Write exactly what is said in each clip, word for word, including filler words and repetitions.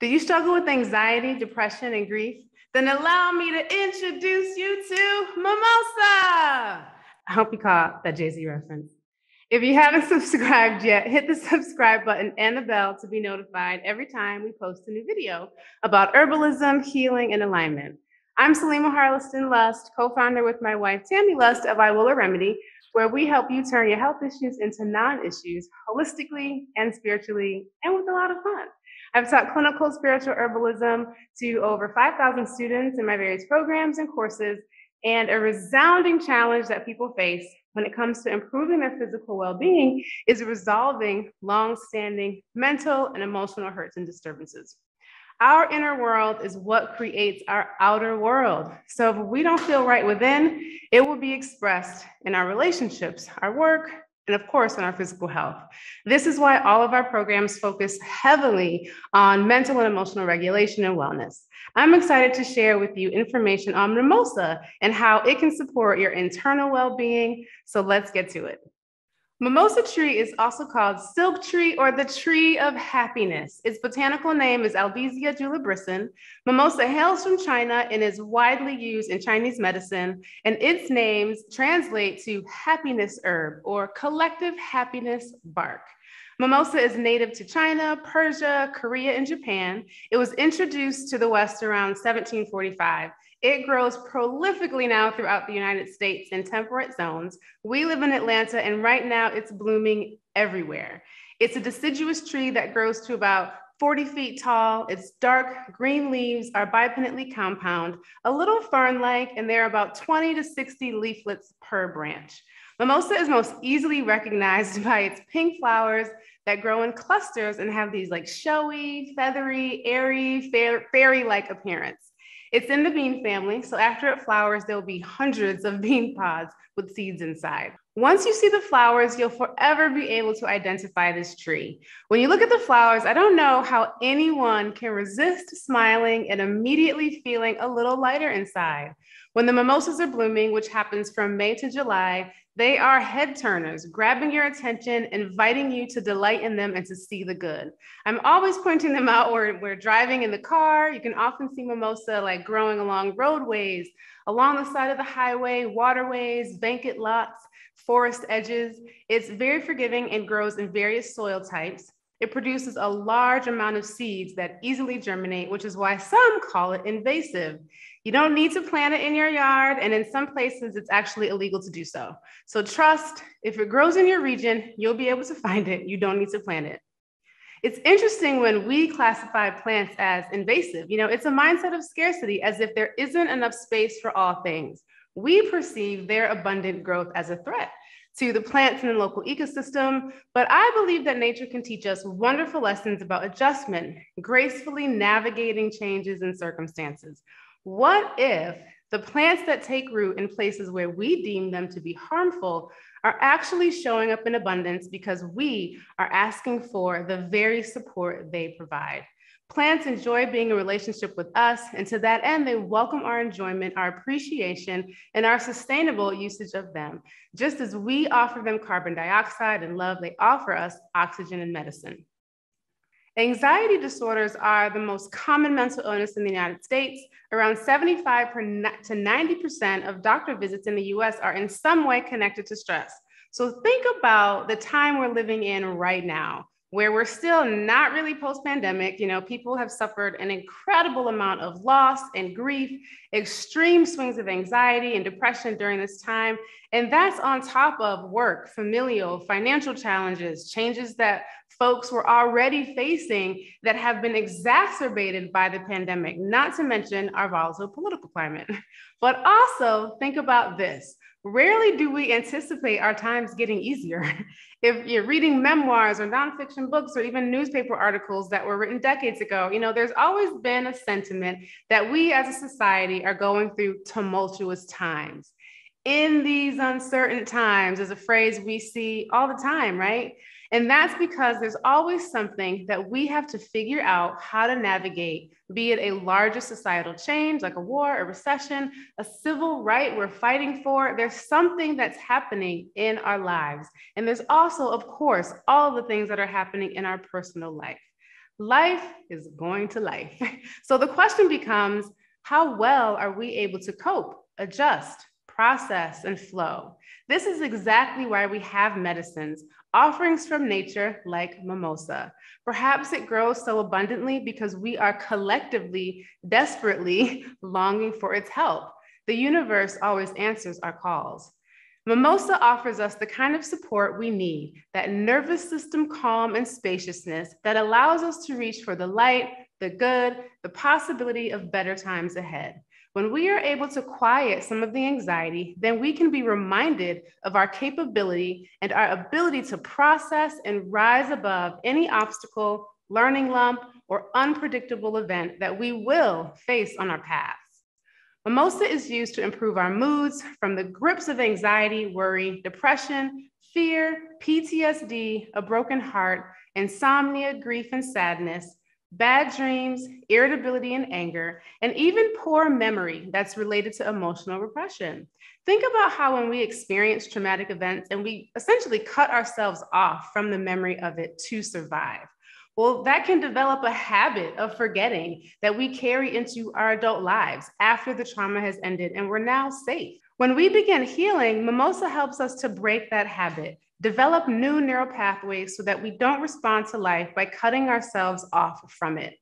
Do you struggle with anxiety, depression, and grief? Then allow me to introduce you to Mimosa. I hope you caught that Jay-Z reference. If you haven't subscribed yet, hit the subscribe button and the bell to be notified every time we post a new video about herbalism, healing, and alignment. I'm Selima Harleston Lust, co-founder with my wife, Tammy Lust, of Iwilla Remedy, where we help you turn your health issues into non-issues holistically and spiritually and with a lot of fun. I've taught clinical spiritual herbalism to over five thousand students in my various programs and courses, and a resounding challenge that people face when it comes to improving their physical well-being is resolving long-standing mental and emotional hurts and disturbances. Our inner world is what creates our outer world. So if we don't feel right within, it will be expressed in our relationships, our work, and of course, in our physical health. This is why all of our programs focus heavily on mental and emotional regulation and wellness. I'm excited to share with you information on Mimosa and how it can support your internal well-being. So let's get to it. Mimosa tree is also called silk tree or the tree of happiness. Its botanical name is Albizia julibrissin. Mimosa hails from China and is widely used in Chinese medicine, and its names translate to happiness herb or collective happiness bark. Mimosa is native to China, Persia, Korea, and Japan. It was introduced to the West around seventeen forty-five. It grows prolifically now throughout the United States in temperate zones. We live in Atlanta, and right now it's blooming everywhere. It's a deciduous tree that grows to about forty feet tall. Its dark green leaves are bipinnately compound, a little fern-like, and there are about twenty to sixty leaflets per branch. Mimosa is most easily recognized by its pink flowers that grow in clusters and have these like showy, feathery, airy, fairy-like appearance. It's in the bean family, so after it flowers, there'll be hundreds of bean pods with seeds inside. Once you see the flowers, you'll forever be able to identify this tree. When you look at the flowers, I don't know how anyone can resist smiling and immediately feeling a little lighter inside. When the mimosas are blooming, which happens from May to July, they are head turners, grabbing your attention, inviting you to delight in them and to see the good. I'm always pointing them out when we're driving in the car. You can often see mimosa like growing along roadways, along the side of the highway, waterways, vacant lots, forest edges. It's very forgiving and grows in various soil types. It produces a large amount of seeds that easily germinate, which is why some call it invasive. You don't need to plant it in your yard, and in some places it's actually illegal to do so. So trust, if it grows in your region, you'll be able to find it. You don't need to plant it. It's interesting when we classify plants as invasive. You know, it's a mindset of scarcity, as if there isn't enough space for all things. We perceive their abundant growth as a threat to the plants in the local ecosystem, but I believe that nature can teach us wonderful lessons about adjustment, gracefully navigating changes in circumstances. What if the plants that take root in places where we deem them to be harmful are actually showing up in abundance because we are asking for the very support they provide? Plants enjoy being in relationship with us, and to that end, they welcome our enjoyment, our appreciation, and our sustainable usage of them. Just as we offer them carbon dioxide and love, they offer us oxygen and medicine. Anxiety disorders are the most common mental illness in the United States. Around seventy-five to ninety percent of doctor visits in the U S are in some way connected to stress. So think about the time we're living in right now, where we're still not really post-pandemic. You know, people have suffered an incredible amount of loss and grief, extreme swings of anxiety and depression during this time. And that's on top of work, familial, financial challenges, changes that folks were already facing that have been exacerbated by the pandemic, not to mention our volatile political climate. But also think about this. Rarely do we anticipate our times getting easier. If you're reading memoirs or nonfiction books or even newspaper articles that were written decades ago, you know, there's always been a sentiment that we as a society are going through tumultuous times. In these uncertain times is a phrase we see all the time, right? And that's because there's always something that we have to figure out how to navigate, be it a larger societal change like a war, a recession, a civil right we're fighting for. There's something that's happening in our lives. And there's also, of course, all the things that are happening in our personal life. Life is going to life. So the question becomes, how well are we able to cope, adjust, process, and flow? This is exactly why we have medicines, offerings from nature like mimosa. Perhaps it grows so abundantly because we are collectively, desperately longing for its help. The universe always answers our calls. Mimosa offers us the kind of support we need, that nervous system calm and spaciousness that allows us to reach for the light, the good, the possibility of better times ahead. When we are able to quiet some of the anxiety, then we can be reminded of our capability and our ability to process and rise above any obstacle, learning lump, or unpredictable event that we will face on our path. Mimosa is used to improve our moods from the grips of anxiety, worry, depression, fear, P T S D, a broken heart, insomnia, grief, and sadness, bad dreams, irritability, and anger, and even poor memory that's related to emotional repression. Think about how when we experience traumatic events and we essentially cut ourselves off from the memory of it to survive. Well, that can develop a habit of forgetting that we carry into our adult lives after the trauma has ended and we're now safe. When we begin healing, mimosa helps us to break that habit, develop new neural pathways so that we don't respond to life by cutting ourselves off from it.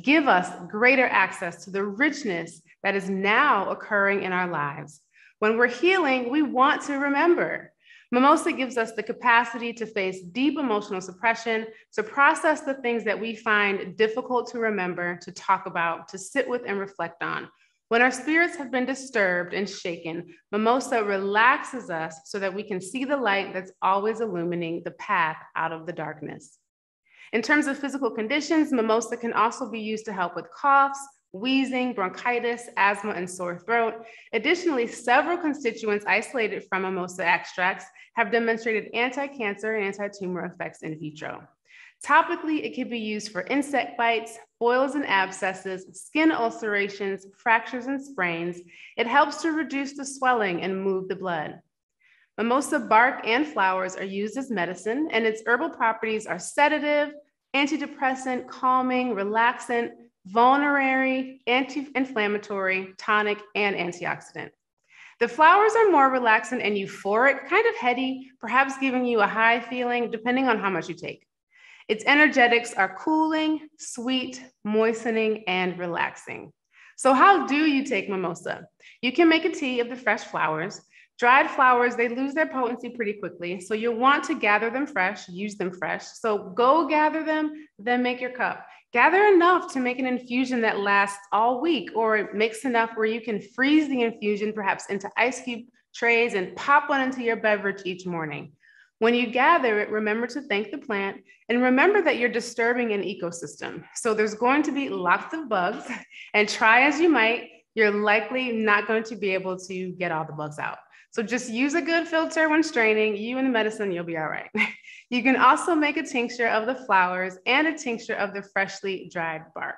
Give us greater access to the richness that is now occurring in our lives. When we're healing, we want to remember. Mimosa gives us the capacity to face deep emotional suppression, to process the things that we find difficult to remember, to talk about, to sit with and reflect on. When our spirits have been disturbed and shaken, mimosa relaxes us so that we can see the light that's always illumining the path out of the darkness. In terms of physical conditions, mimosa can also be used to help with coughs, wheezing, bronchitis, asthma, and sore throat. Additionally, several constituents isolated from mimosa extracts have demonstrated anti-cancer and anti-tumor effects in vitro. Topically, it can be used for insect bites, boils and abscesses, skin ulcerations, fractures and sprains. It helps to reduce the swelling and move the blood. Mimosa bark and flowers are used as medicine, and its herbal properties are sedative, antidepressant, calming, relaxant, vulnerary, anti-inflammatory, tonic, and antioxidant. The flowers are more relaxant and euphoric, kind of heady, perhaps giving you a high feeling depending on how much you take. Its energetics are cooling, sweet, moistening, and relaxing. So how do you take mimosa? You can make a tea of the fresh flowers. Dried flowers, they lose their potency pretty quickly. So you'll want to gather them fresh, use them fresh. So go gather them, then make your cup. Gather enough to make an infusion that lasts all week, or mix enough where you can freeze the infusion perhaps into ice cube trays and pop one into your beverage each morning. When you gather it, remember to thank the plant and remember that you're disturbing an ecosystem. So there's going to be lots of bugs, and try as you might, you're likely not going to be able to get all the bugs out. So just use a good filter when straining. You and the medicine, you'll be all right. You can also make a tincture of the flowers and a tincture of the freshly dried bark.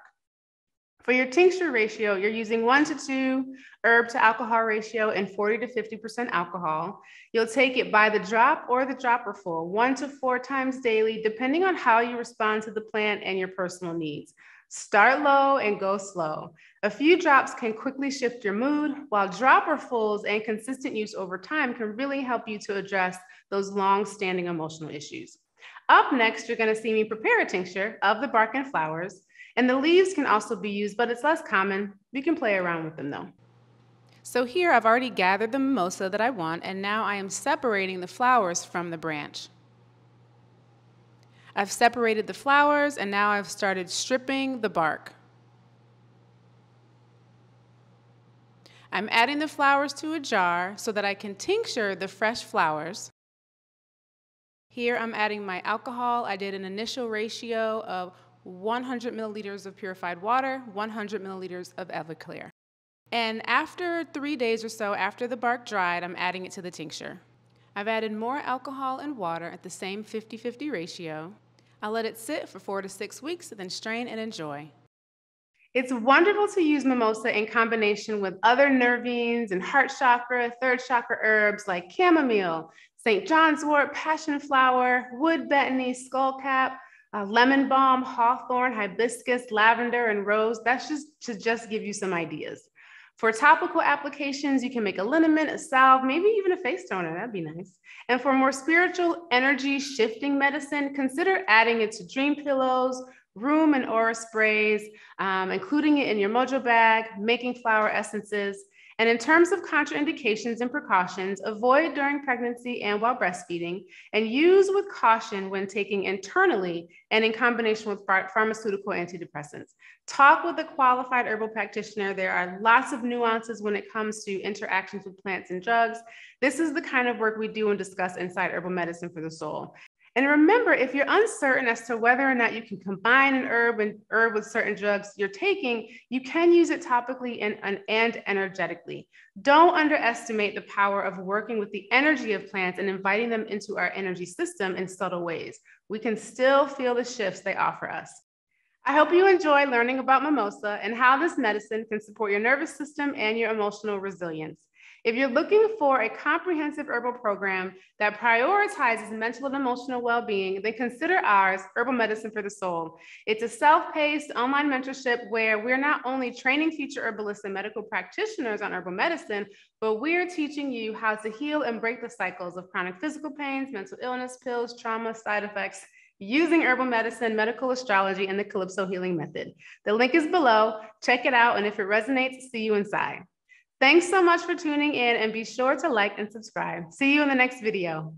For your tincture ratio, you're using one to two herb to alcohol ratio and forty to fifty percent alcohol. You'll take it by the drop or the dropper full, one to four times daily, depending on how you respond to the plant and your personal needs. Start low and go slow. A few drops can quickly shift your mood, while dropperfuls and consistent use over time can really help you to address those long-standing emotional issues. Up next, you're going to see me prepare a tincture of the bark and flowers, and the leaves can also be used, but it's less common. You can play around with them though. So here I've already gathered the mimosa that I want, and now I am separating the flowers from the branch. I've separated the flowers, and now I've started stripping the bark. I'm adding the flowers to a jar so that I can tincture the fresh flowers. Here I'm adding my alcohol. I did an initial ratio of one hundred milliliters of purified water, one hundred milliliters of Everclear. And after three days or so after the bark dried, I'm adding it to the tincture. I've added more alcohol and water at the same fifty fifty ratio. I'll let it sit for four to six weeks, then strain and enjoy. It's wonderful to use mimosa in combination with other nervines and heart chakra, third chakra herbs like chamomile, Saint John's wort, passion flower, wood betony, skullcap, uh, lemon balm, hawthorn, hibiscus, lavender, and rose. That's just to just give you some ideas. For topical applications, you can make a liniment, a salve, maybe even a face toner. That'd be nice. And for more spiritual energy shifting medicine, consider adding it to dream pillows, room and aura sprays, um, including it in your mojo bag, making flower essences. And in terms of contraindications and precautions, avoid during pregnancy and while breastfeeding, and use with caution when taking internally and in combination with ph- pharmaceutical antidepressants. Talk with a qualified herbal practitioner. There are lots of nuances when it comes to interactions with plants and drugs. This is the kind of work we do and discuss inside Herbal Medicine for the Soul. And remember, if you're uncertain as to whether or not you can combine an herb and herb with certain drugs you're taking, you can use it topically and, and, and energetically. Don't underestimate the power of working with the energy of plants and inviting them into our energy system in subtle ways. We can still feel the shifts they offer us. I hope you enjoy learning about Mimosa and how this medicine can support your nervous system and your emotional resilience. If you're looking for a comprehensive herbal program that prioritizes mental and emotional well-being, then consider ours, Herbal Medicine for the Soul. It's a self-paced online mentorship where we're not only training future herbalists and medical practitioners on herbal medicine, but we're teaching you how to heal and break the cycles of chronic physical pains, mental illness, pills, trauma, side effects, using herbal medicine, medical astrology, and the Calypso Healing Method. The link is below. Check it out, and if it resonates, see you inside. Thanks so much for tuning in, and be sure to like and subscribe. See you in the next video.